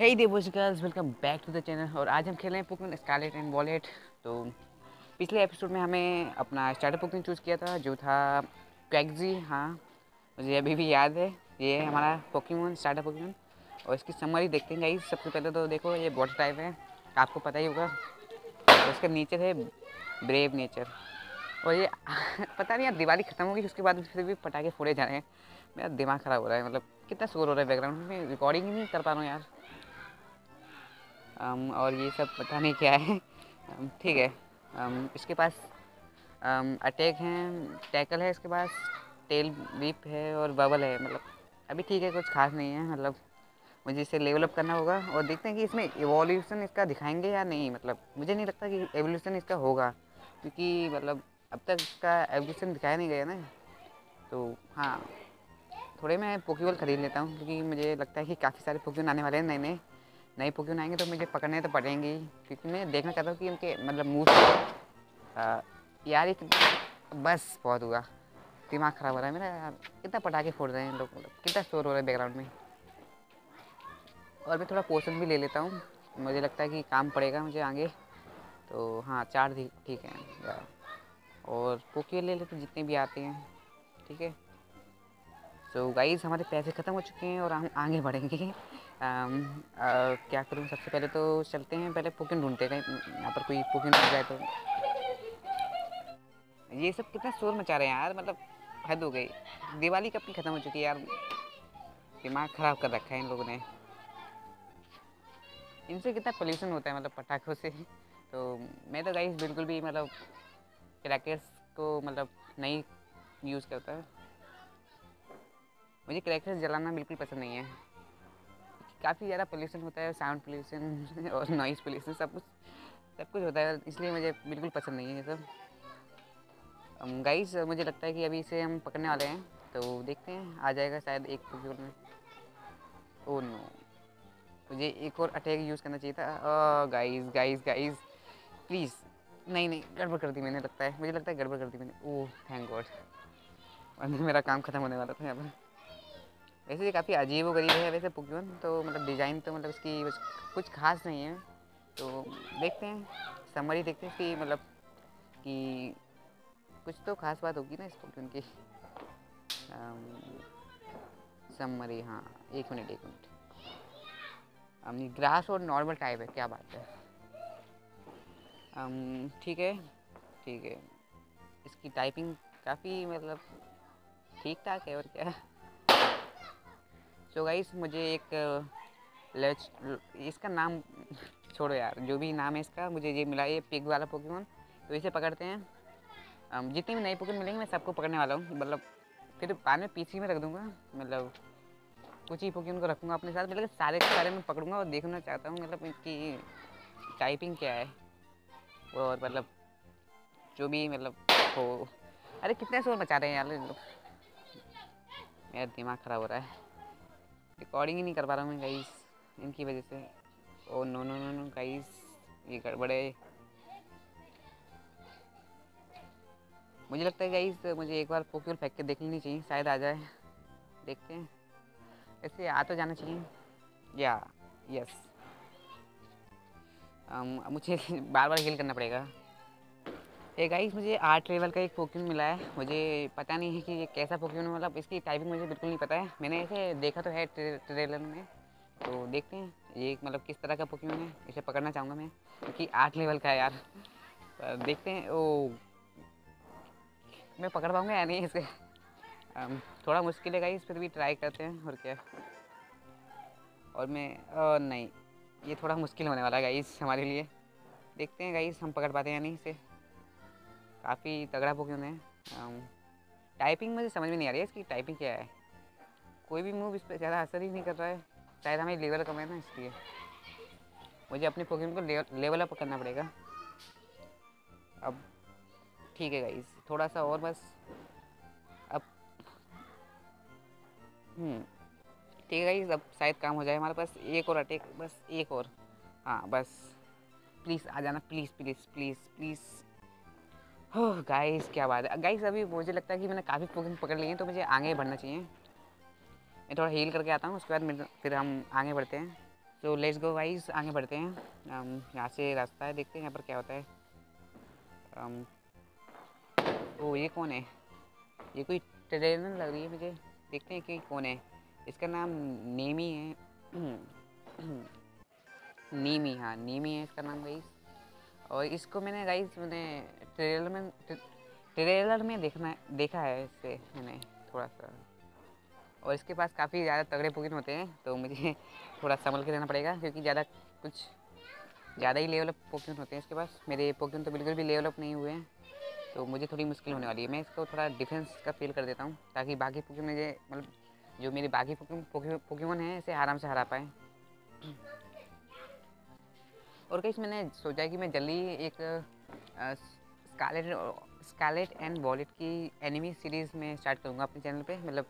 Hey they boys girls, welcome back to the channel. और आज हम खेल रहे हैं पोकेमॉन स्कारलेट एंड वॉलेट। तो पिछले एपिसोड में हमें अपना स्टार्टर पोकेमॉन चूज़ किया था जो था क्वैक्जी। हाँ, मुझे अभी भी याद है। ये है हमारा पोकेमॉन, स्टार्टर पोकेमॉन। और इसकी समरी देखते हैं गाइस। सबसे पहले तो देखो ये वाटर टाइप है, आपको पता ही होगा। तो इसका नेचर है ब्रेव नेचर। और ये पता नहीं यार, दिवाली ख़त्म होगी उसके बाद फिर भी पटाखे फोड़े जा रहे हैं। मेरा दिमाग ख़राब हो रहा है, मतलब कितना शोर हो रहा है बैकग्राउंड में, रिकॉर्डिंग ही नहीं कर पा रहा हूँ यार। और ये सब पता नहीं क्या है। ठीक है। इसके पास अटैक है, टैकल है, इसके पास टेल व्हिप है और बबल है। मतलब अभी ठीक है, कुछ खास नहीं है। मतलब मुझे इसे लेवलअप करना होगा और देखते हैं कि इसमें एवोल्यूशन इसका दिखाएंगे या नहीं। मतलब मुझे नहीं लगता कि एवोल्यूशन इसका होगा, क्योंकि मतलब अब तक इसका एवोल्यूशन दिखाया नहीं गया ना। तो हाँ, थोड़े मैं पोकेबॉल ख़रीद लेता हूँ, क्योंकि मुझे लगता है कि काफ़ी सारे पोकेबॉल आने वाले हैं। नए पोकेमॉन आएंगे तो मुझे पकड़ने तो पड़ेंगे, क्योंकि मैं देखना चाहता हूँ कि उनके मतलब मूव। यार बस बहुत हुआ, दिमाग ख़राब हो रहा है मेरा यार। कितना पटाखे फोड़ रहे हैं लोग, कितना शोर हो रहा है बैकग्राउंड में। और मैं थोड़ा पोषण भी ले लेता हूँ, मुझे लगता है कि काम पड़ेगा मुझे आगे। तो हाँ, चार ठीक है। और पोकेमॉन ले लेते जितने भी आते हैं। ठीक है। तो गाइस, हमारे पैसे ख़त्म हो चुके हैं और हम आगे बढ़ेंगे। क्या करूँ, सबसे पहले तो चलते हैं, पहले पोकेमॉन ढूंढते हैं। यहाँ पर कोई पोकेमॉन मिल जाए तो। ये सब कितना शोर मचा रहे हैं यार, मतलब हद हो गई। दिवाली कब की ख़त्म हो चुकी है यार, दिमाग ख़राब कर रखा है इन लोगों ने। इनसे कितना पोल्यूशन होता है मतलब पटाखों से। तो मैं तो गाइस बिल्कुल भी मतलब क्रैकर्स को मतलब नहीं यूज़ करता है। मुझे क्रैकर्स जलाना बिल्कुल पसंद नहीं है। काफ़ी ज़्यादा पोल्यूशन होता है, साउंड पोल्यूशन और नॉइज़ पोल्यूशन, सब कुछ होता है। इसलिए मुझे बिल्कुल पसंद नहीं है ये सब। गाइस, मुझे लगता है कि अभी इसे हम पकड़ने वाले हैं, तो देखते हैं आ जाएगा शायद एक पोकेमॉन में। ओह नो, मुझे एक और अटैक यूज़ करना चाहिए था। गाइस प्लीज़, नहीं गड़बड़ कर दी मैंने। मुझे लगता है गड़बड़ कर दी मैंने। ओह थैंक गॉड, वरना मेरा काम ख़त्म होने वाला था यहाँ पर। वैसे ये काफ़ी अजीब व गरीब है वैसे पोकेमॉन तो, मतलब डिज़ाइन तो मतलब इसकी कुछ खास नहीं है। तो देखते हैं, समरी देखते हैं कि मतलब कि कुछ तो खास बात होगी ना इस पोकेमॉन की। समरी, हाँ एक मिनट। हम ग्रास और नॉर्मल टाइप है, क्या बात है। ठीक है। इसकी टाइपिंग काफ़ी मतलब ठीक ठाक है, और क्या। तो गाइस, मुझे एक इसका नाम छोड़ो यार, जो भी नाम है इसका, मुझे ये मिला ये पिग वाला पोकेमॉन। तो इसे पकड़ते हैं। जितने भी नए पोकेमॉन मिलेंगे मैं सबको पकड़ने वाला हूँ। मतलब फिर बाद में पीछे में रख दूँगा, मतलब कुछ ही पोकेमॉन को रखूँगा अपने साथ। मतलब सारे के सारे में पकड़ूँगा और देखना चाहता हूँ मतलब इनकी टाइपिंग क्या है, और मतलब जो भी मतलब हो। अरे कितने शोर मचा रहे हैं यार लोग, मेरा दिमाग ख़राब हो रहा है। रिकॉर्डिंग ही नहीं कर पा रहा हूँ मैं गाइस इनकी वजह से। ओ नो गाइस, ये गड़बड़ है। मुझे लगता है गाइस, मुझे एक बार पोकेबॉल फेंक के देख लेनी चाहिए, शायद आ जाए। देखते हैं, ऐसे आ तो जाना चाहिए। या यस, मुझे बार हील करना पड़ेगा। ये गाइस, मुझे 8 लेवल का एक पोकेमॉन मिला है। मुझे पता नहीं है कि ये कैसा पोकेमॉन, मतलब इसकी टाइपिंग मुझे बिल्कुल नहीं पता है। मैंने इसे देखा तो है ट्रेलर में। तो देखते हैं ये मतलब किस तरह का पोकेमॉन है। इसे पकड़ना चाहूँगा मैं, क्योंकि 8 लेवल का है यार। पर देखते हैं ओ मैं पकड़ पाऊँगा या नहीं इसे। थोड़ा मुश्किल है गाइस, फिर भी ट्राई करते हैं, और क्या। और मैं नहीं, ये थोड़ा मुश्किल होने वाला है गाइस हमारे लिए। देखते हैं गाइस हम पकड़ पाते हैं या नहीं इसे। काफ़ी तगड़ा पोकेमॉन है। टाइपिंग मुझे समझ में नहीं आ रही है इसकी टाइपिंग क्या है। कोई भी मूव इस पर ज़्यादा असर ही नहीं कर रहा है, शायद हमें लेवल कम है ना, इसलिए मुझे अपने पोकेमॉन को लेवल अप करना पड़ेगा अब। ठीक है गाइस, थोड़ा सा और बस अब। ठीक है गाइस, अब शायद काम हो जाए हमारे पास। एक और अटैक बस, एक और। हाँ बस, प्लीज़ आ जाना, please please please please. Oh guys, क्या बात है गाइस। अभी मुझे लगता है कि मैंने काफ़ी पोकेमॉन पकड़ लिए हैं, तो मुझे आगे बढ़ना चाहिए। मैं थोड़ा हील करके आता हूँ, उसके बाद फिर हम आगे बढ़ते हैं। तो लेट्स गो गाइस, आगे बढ़ते हैं। यहाँ से रास्ता है, देखते हैं यहाँ पर क्या होता है। ओ ये कौन है? ये कोई ट्रेनर लग रही है मुझे, देखते हैं कि कौन है। इसका नाम नेमी है, नेमी, हाँ नेमी है इसका नाम गाइस। और इसको मैंने गाइस ट्रेलर में देखा है इससे मैंने थोड़ा सा। और इसके पास काफ़ी ज़्यादा तगड़े पोकेमॉन होते हैं, तो मुझे थोड़ा संभल के रहना पड़ेगा क्योंकि ज़्यादा ही लेवल अप पोकेमॉन होते हैं इसके पास। मेरे पोकेमॉन तो बिल्कुल भी लेवल अप नहीं हुए हैं, तो मुझे थोड़ी मुश्किल होने वाली है। मैं इसको थोड़ा डिफेंस का फील कर देता हूँ ताकि बाकी पोकेमॉन मुझे मतलब जो मेरे बाकी पोकेमॉन हैं इसे आराम से हरा पाएँ। और कहीं मैंने सोचा कि मैं जल्दी एक स्कारलेट एंड वॉयलेट की एनिमी सीरीज़ में स्टार्ट करूँगा अपने चैनल पे। मतलब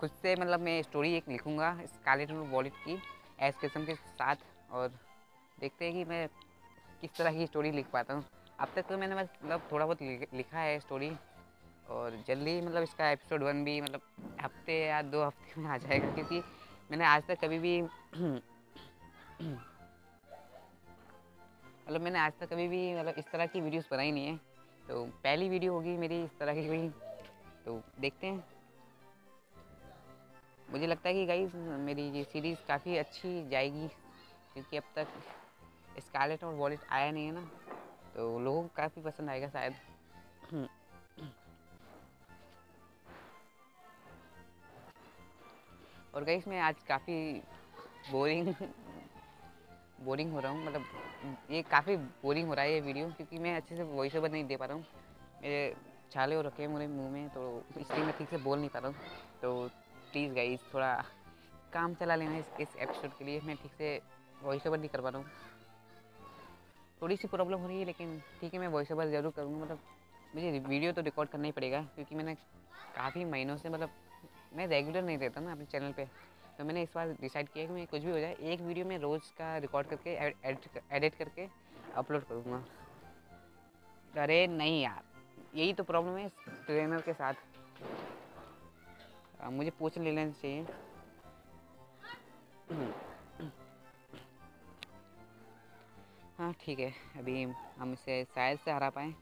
खुद से मैं स्टोरी एक लिखूँगा स्कारलेट एंड वॉयलेट की एस किस्म के साथ, और देखते हैं कि मैं किस तरह की स्टोरी लिख पाता हूँ। अब तक तो मैंने मतलब थोड़ा बहुत लिखा है स्टोरी, और जल्दी मतलब इसका एपिसोड 1 भी मतलब हफ्ते या 2 हफ्ते में आ जाएगा, क्योंकि मैंने आज तक कभी भी मतलब इस तरह की वीडियोस बनाई नहीं है, तो पहली वीडियो होगी मेरी इस तरह की कोई। तो देखते हैं, मुझे लगता है कि गाइस मेरी ये सीरीज़ काफ़ी अच्छी जाएगी क्योंकि अब तक स्कारलेट और वॉलेट आया नहीं है ना, तो लोगों को काफ़ी पसंद आएगा शायद। और गाइस मैं आज काफ़ी बोरिंग हो रहा हूँ, मतलब ये काफ़ी बोरिंग हो रहा है ये वीडियो, क्योंकि मैं अच्छे से वॉइस ओवर नहीं दे पा रहा हूँ। मेरे छाले हो रखे हैं मेरे मुंह में, तो इसलिए मैं ठीक से बोल नहीं पा रहा हूँ। तो प्लीज़ गाइस थोड़ा काम चला लेना इस एपिसोड के लिए। मैं ठीक से वॉइस ओवर नहीं कर पा रहा हूँ, थोड़ी सी प्रॉब्लम हो रही है, लेकिन ठीक है मैं वॉइस ओवर ज़रूर करूँगा। मतलब मुझे वीडियो तो रिकॉर्ड करना ही पड़ेगा क्योंकि मैंने काफ़ी महीनों से मतलब मैं रेगुलर नहीं रहता ना अपने चैनल पर, तो मैंने इस बार डिसाइड किया कि मैं कुछ भी हो जाए एक वीडियो में रोज़ का रिकॉर्ड करके एडिट करके अपलोड करूँगा। अरे नहीं यार, यही तो प्रॉब्लम है इस ट्रेनर के साथ। मुझे पूछ ले लेना चाहिए। हाँ ठीक है, अभी हम इसे शायद से हरा पाएँ।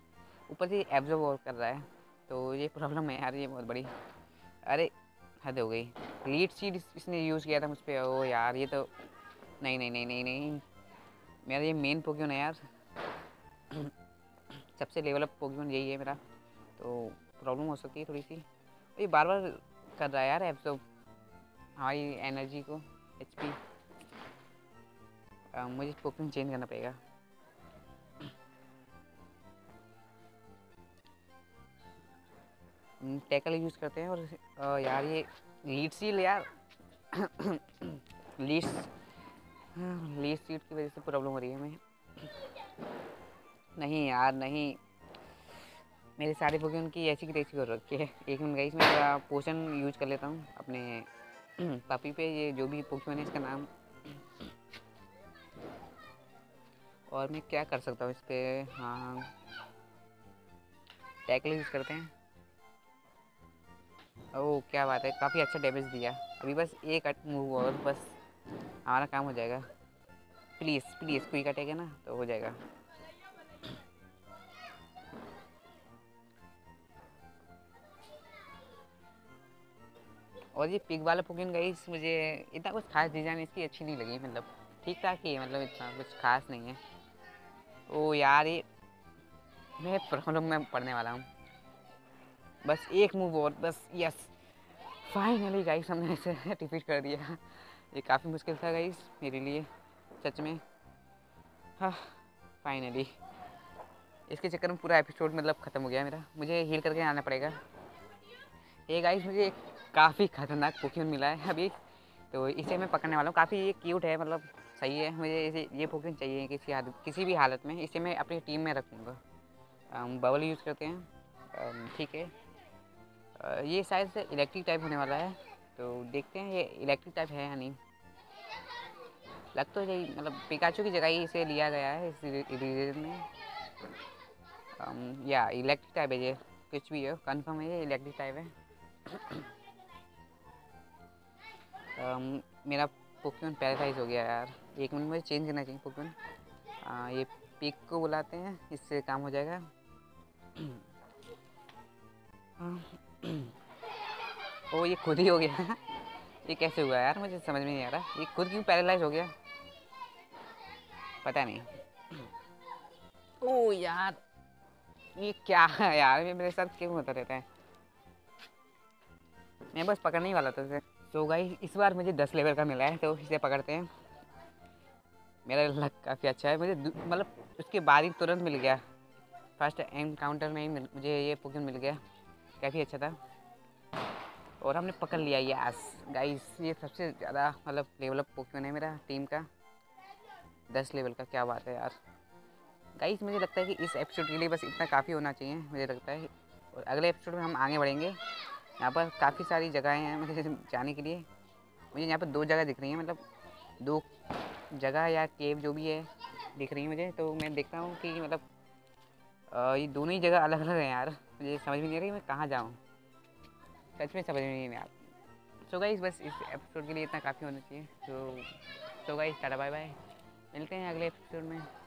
ऊपर से एब्जॉर्ब कर रहा है, तो ये प्रॉब्लम है यार, ये बहुत बड़ी। अरे हद हो गई, लीड सीड इसने यूज़ किया था मुझ पर। ओ यार ये तो नहीं नहीं नहीं नहीं नहीं, मेरा ये मेन पोकेमॉन है यार, सबसे लेवल अप पोकेमॉन यही है मेरा, तो प्रॉब्लम हो सकती है थोड़ी सी। ये बार बार कर रहा है यार एब्जॉर्ब हमारी एनर्जी को, HP। मुझे पोकेमॉन चेंज करना पड़ेगा। टैकल यूज़ करते हैं। और यार ये लीड सीड की वजह से प्रॉब्लम हो रही है हमें। नहीं यार नहीं, मेरे सारे पोकेमॉन की ऐसी की तैसी हो रखी है। एक मिनट गाइस, मैं थोड़ा पोशन यूज कर लेता हूँ अपने पापी पे, ये जो भी पोकेमॉन है इसका नाम। और मैं क्या कर सकता हूँ इस पर? हाँ टैकल यूज़ करते हैं। ओह क्या बात है, काफ़ी अच्छा डैमेज दिया। अभी बस एक मूव और बस हमारा काम हो जाएगा। प्लीज़ प्लीज़ कोई कटेगा ना तो हो जाएगा। और ये पिग वाला पोकेमॉन गाइस मुझे इतना कुछ खास डिज़ाइन इसकी अच्छी नहीं लगी, मतलब ठीक ठाक ही है, मतलब इतना कुछ खास नहीं है। ओह यार ये मैं प्रॉब्लम में पड़ने वाला हूँ। बस एक मूव और, बस यस, फाइनली गाइस हमने इसे रिपीट कर दिया। ये काफ़ी मुश्किल था गाइस मेरे लिए सच में। हाँ फाइनली इसके चक्कर में पूरा एपिसोड मतलब ख़त्म हो गया मेरा। मुझे हील करके आना पड़ेगा। ये गाइस मुझे काफ़ी ख़तरनाक पोकेमॉन मिला है अभी, तो इसे मैं पकड़ने वाला हूँ। काफ़ी ये क्यूट है, मतलब सही है। मुझे इसे ये पोकेमॉन चाहिए किसी भी हालत में। इसे मैं अपनी टीम में रखूँगा। बबल यूज़ करते हैं, ठीक है। ये शायद से इलेक्ट्रिक टाइप होने वाला है, तो देखते हैं ये इलेक्ट्रिक टाइप है या नहीं। लग तो यही मतलब पिकाचू की जगह ही इसे लिया गया है इस रीजन में। या इलेक्ट्रिक टाइप है ये, कुछ भी हो कंफर्म है ये इलेक्ट्रिक टाइप है। मेरा पोकेमॉन पैरासाइज हो गया यार, एक मिनट मुझे चेंज करना चाहिए पोकेमॉन। ये पिक को बुलाते हैं, इससे काम हो जाएगा। ओ ये खुद ही हो गया ये कैसे हुआ यार, मुझे समझ में नहीं आ रहा, ये खुद क्यों पैरालाइज हो गया पता नहीं। ओ यार ये क्या है यार, ये मेरे साथ क्यों होता रहता है, मैं बस पकड़ने ही वाला था इसे। तो गाइस इस बार मुझे 10 लेवल का मिला है, तो इसे पकड़ते हैं। मेरा लक काफ़ी अच्छा है, मुझे मतलब उसके बाद ही तुरंत मिल गया, फर्स्ट एनकाउंटर में ही मुझे ये पोकेमॉन मिल गया, काफ़ी अच्छा था और हमने पकड़ लिया। यस गाइस ये सबसे ज़्यादा मतलब लेवलअप पोकेमॉन है मेरा टीम का, 10 लेवल का, क्या बात है यार। गाइस मुझे लगता है कि इस एपिसोड के लिए बस इतना काफ़ी होना चाहिए मुझे लगता है, और अगले एपिसोड में हम आगे बढ़ेंगे। यहाँ पर काफ़ी सारी जगहें हैं मुझे जाने के लिए, मुझे यहाँ पर 2 जगह दिख रही हैं, मतलब 2 जगह या केव जो भी है दिख रही है मुझे। तो मैं देखता हूँ कि मतलब ये दोनों ही जगह अलग अलग हैं यार, मुझे समझ में नहीं आ रही मैं कहाँ जाऊँ, सच में समझ में नहीं आ रहा। सो गाइस बस इस एपिसोड के लिए इतना काफ़ी होना चाहिए। तो गाइस टाटा बाय बाय, मिलते हैं अगले एपिसोड में।